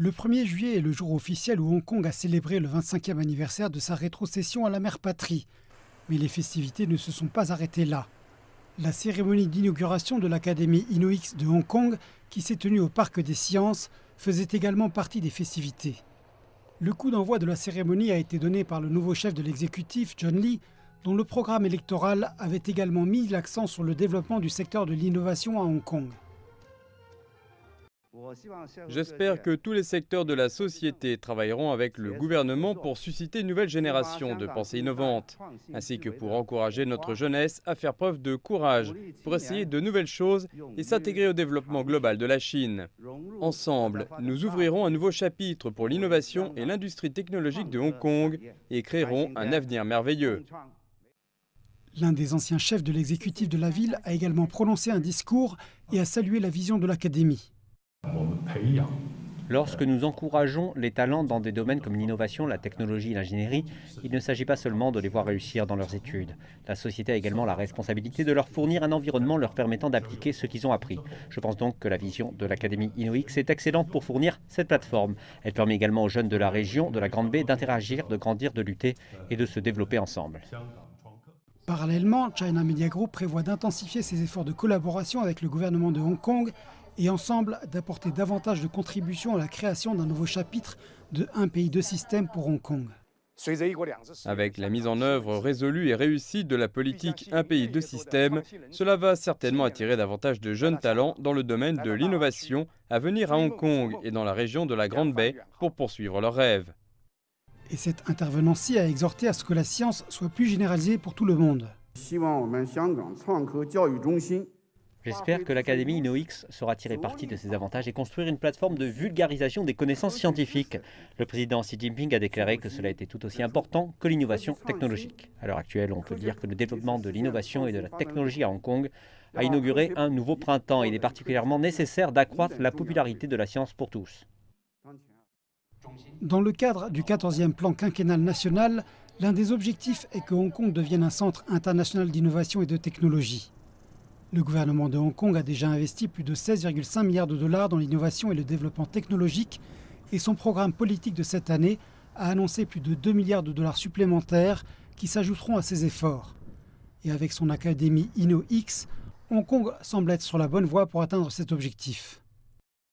Le 1er juillet est le jour officiel où Hong Kong a célébré le 25e anniversaire de sa rétrocession à la mère patrie. Mais les festivités ne se sont pas arrêtées là. La cérémonie d'inauguration de l'académie InnoX de Hong Kong, qui s'est tenue au Parc des Sciences, faisait également partie des festivités. Le coup d'envoi de la cérémonie a été donné par le nouveau chef de l'exécutif, John Lee, dont le programme électoral avait également mis l'accent sur le développement du secteur de l'innovation à Hong Kong. J'espère que tous les secteurs de la société travailleront avec le gouvernement pour susciter une nouvelle génération de pensées innovantes, ainsi que pour encourager notre jeunesse à faire preuve de courage, pour essayer de nouvelles choses et s'intégrer au développement global de la Chine. Ensemble, nous ouvrirons un nouveau chapitre pour l'innovation et l'industrie technologique de Hong Kong et créerons un avenir merveilleux. L'un des anciens chefs de l'exécutif de la ville a également prononcé un discours et a salué la vision de l'académie. Lorsque nous encourageons les talents dans des domaines comme l'innovation, la technologie et l'ingénierie, il ne s'agit pas seulement de les voir réussir dans leurs études. La société a également la responsabilité de leur fournir un environnement leur permettant d'appliquer ce qu'ils ont appris. Je pense donc que la vision de l'Académie InnoX est excellente pour fournir cette plateforme. Elle permet également aux jeunes de la région, de la Grande Baie, d'interagir, de grandir, de lutter et de se développer ensemble. Parallèlement, China Media Group prévoit d'intensifier ses efforts de collaboration avec le gouvernement de Hong Kong et ensemble d'apporter davantage de contributions à la création d'un nouveau chapitre de « Un pays, deux systèmes » pour Hong Kong. Avec la mise en œuvre résolue et réussie de la politique « Un pays, deux systèmes », cela va certainement attirer davantage de jeunes talents dans le domaine de l'innovation à venir à Hong Kong et dans la région de la Grande Baie pour poursuivre leurs rêves. Et cet intervenant-ci a exhorté à ce que la science soit plus généralisée pour tout le monde. J'espère que l'Académie InnoX saura tirer parti de ses avantages et construire une plateforme de vulgarisation des connaissances scientifiques. Le président Xi Jinping a déclaré que cela était tout aussi important que l'innovation technologique. À l'heure actuelle, on peut dire que le développement de l'innovation et de la technologie à Hong Kong a inauguré un nouveau printemps. Il est particulièrement nécessaire d'accroître la popularité de la science pour tous. Dans le cadre du 14e plan quinquennal national, l'un des objectifs est que Hong Kong devienne un centre international d'innovation et de technologie. Le gouvernement de Hong Kong a déjà investi plus de 16,5 milliards $ dans l'innovation et le développement technologique et son programme politique de cette année a annoncé plus de 2 milliards $ supplémentaires qui s'ajouteront à ces efforts. Et avec son académie InnoX, Hong Kong semble être sur la bonne voie pour atteindre cet objectif.